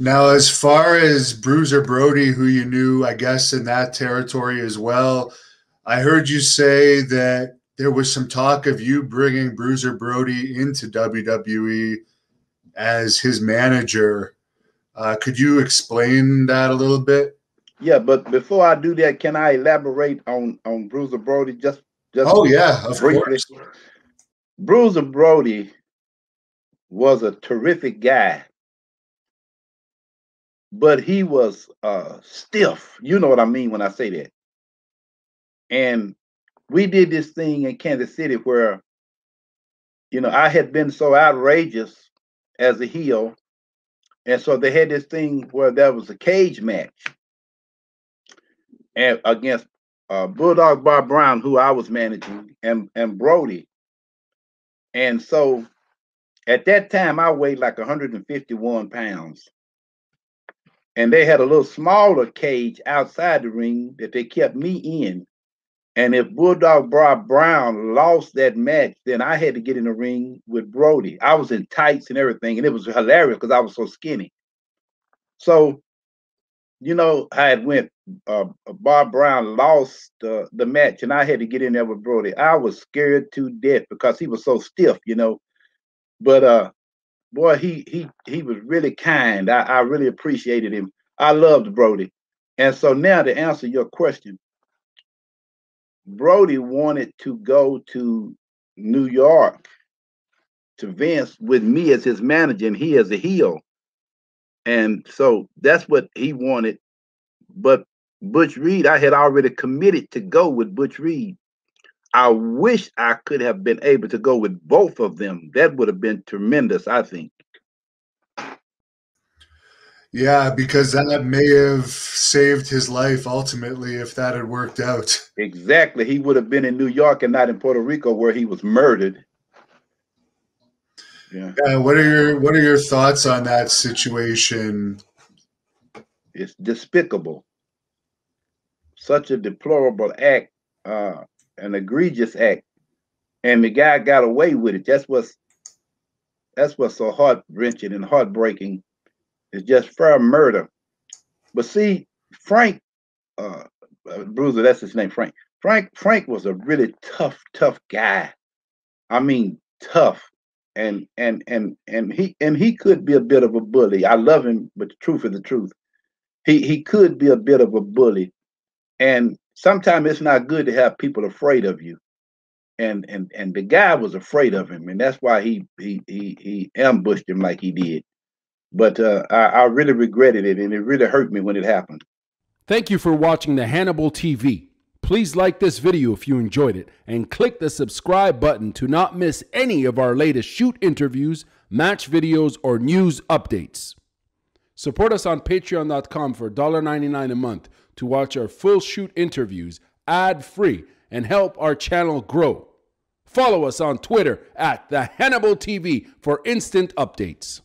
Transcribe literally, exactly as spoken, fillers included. Now, as far as Bruiser Brody, who you knew, I guess, in that territory as well, I heard you say that there was some talk of you bringing Bruiser Brody into W W E as his manager. Uh, could you explain that a little bit? Yeah, but before I do that, can I elaborate on on Bruiser Brody just just oh yeah, of course. Bruiser Brody was a terrific guy, but he was uh, stiff. You know what I mean when I say that. And we did this thing in Kansas City where, you know, I had been so outrageous as a heel. And so they had this thing where there was a cage match and against uh, Bulldog Bob Brown, who I was managing, and, and Brody. And so at that time, I weighed like one hundred fifty-one pounds. And they had a little smaller cage outside the ring that they kept me in. And if Bulldog Bob Brown lost that match, then I had to get in the ring with Brody. I was in tights and everything, and it was hilarious because I was so skinny. So, you know, I had went, uh, Bob Brown lost uh, the match, and I had to get in there with Brody. I was scared to death because he was so stiff, you know. But, uh, boy, he he he was really kind. I, I really appreciated him. I loved Brody. And so now to answer your question, Brody wanted to go to New York to Vince with me as his manager and he as a heel. And so that's what he wanted. But Butch Reed, I had already committed to go with Butch Reed. I wish I could have been able to go with both of them. That would have been tremendous, I think. Yeah, because that may have saved his life ultimately if that had worked out. Exactly. He would have been in New York and not in Puerto Rico where he was murdered. Yeah. Yeah, what are your what are your thoughts on that situation? It's despicable. Such a deplorable act, uh, an egregious act. And the guy got away with it. That's what's that's what's so heart-wrenching and heartbreaking. It's just fair murder. But see, Frank, uh, Bruiser, that's his name, Frank. Frank Frank was a really tough, tough guy. I mean, tough. And and and and he and he could be a bit of a bully. I love him, but the truth is the truth. He he could be a bit of a bully. And sometimes it's not good to have people afraid of you. And and and the guy was afraid of him, and that's why he he he he ambushed him like he did. But uh, I, I really regretted it, and it really hurt me when it happened. Thank you for watching the Hannibal T V. Please like this video if you enjoyed it, and click the subscribe button to not miss any of our latest shoot interviews, match videos, or news updates. Support us on patreon dot com for one dollar ninety-nine a month to watch our full shoot interviews ad-free and help our channel grow. Follow us on Twitter at the Hannibal T V for instant updates.